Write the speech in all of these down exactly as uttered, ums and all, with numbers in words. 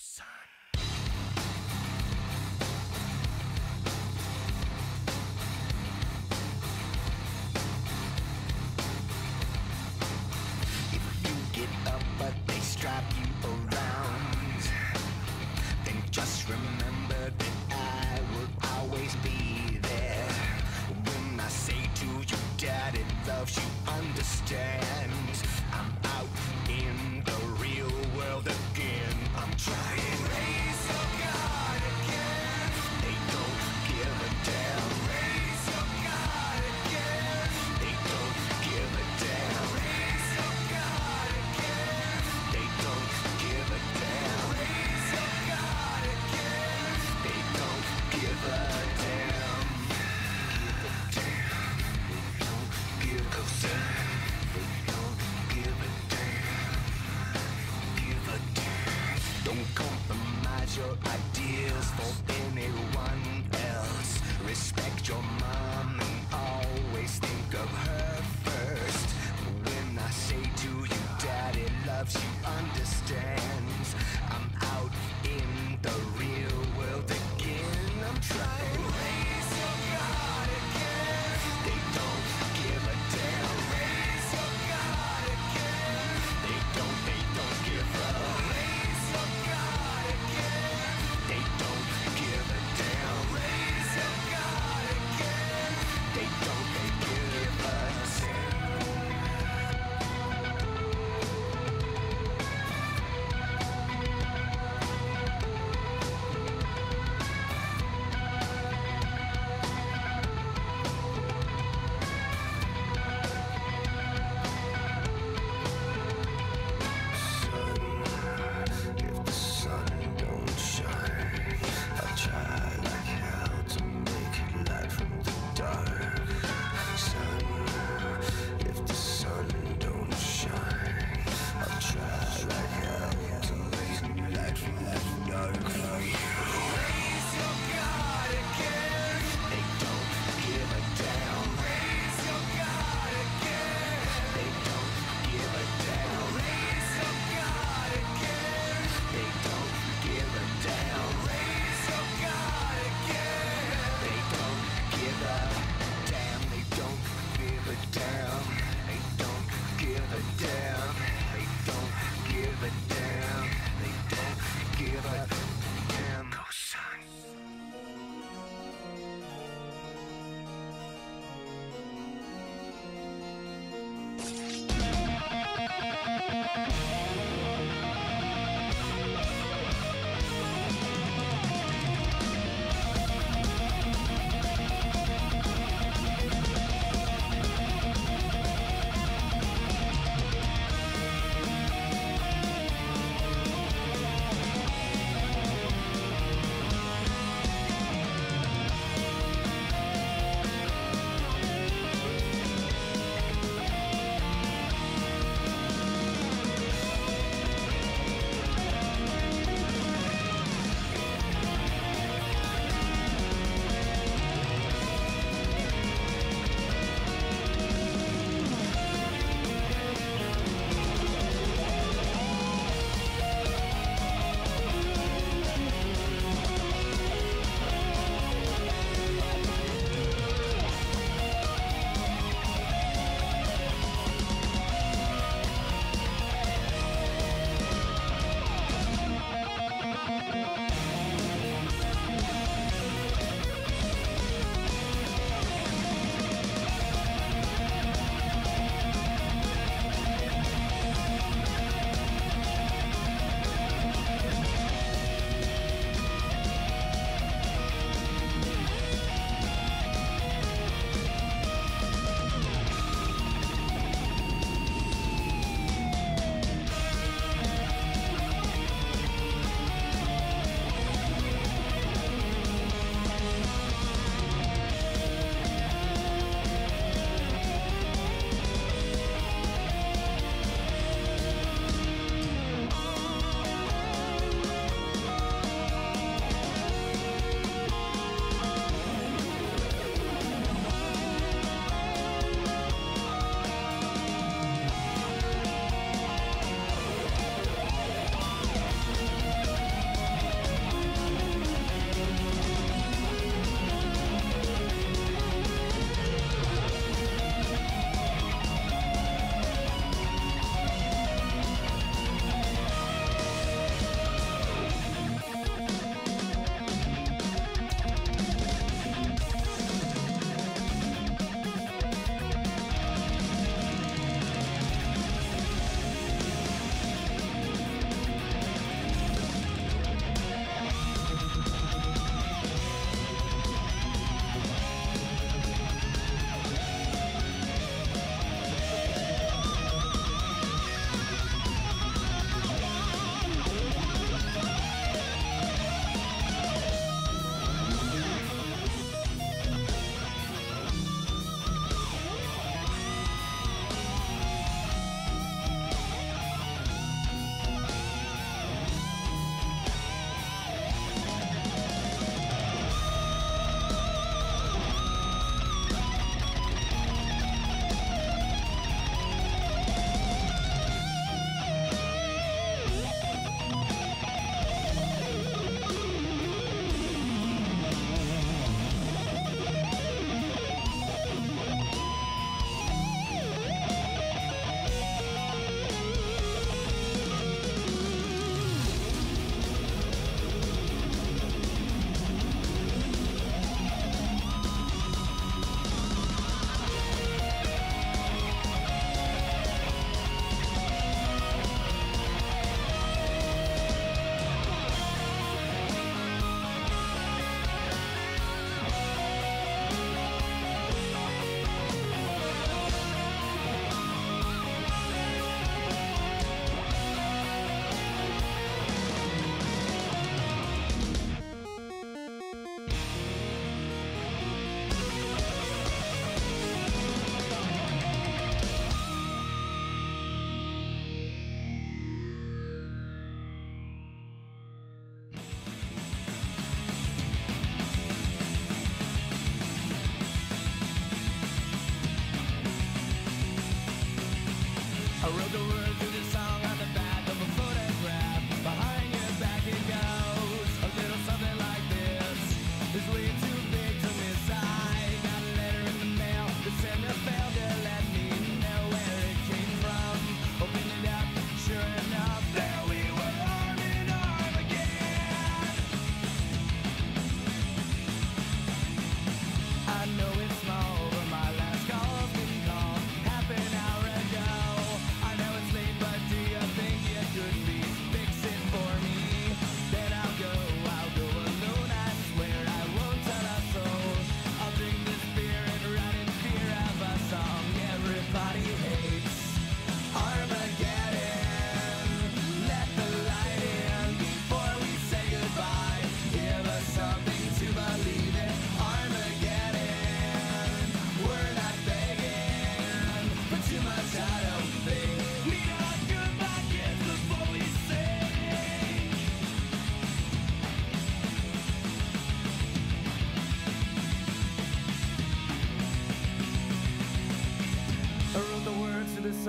son. If you get up but they strap you around, then just remember that I will always be there. When I say to you that it loves you, understand, I'm out in the real world again. I'm trying. Raise your God again. They don't give a damn. Raise your God again. They don't give a damn. Raise your God again. They don't give a damn. Raise your God again. They don't give a damn. They don't give a damn. They don't give a Don't compromise your ideals for anyone else. Respect your mom and always think of her first. When I say to you, Daddy loves you, understands. I'm out in the real world again. I'm trying. Raise your God again. They don't give a damn. Raise your God again. They don't, they don't give up.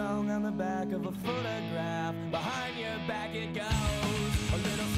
song on the back of a photograph. Behind your back it goes. A little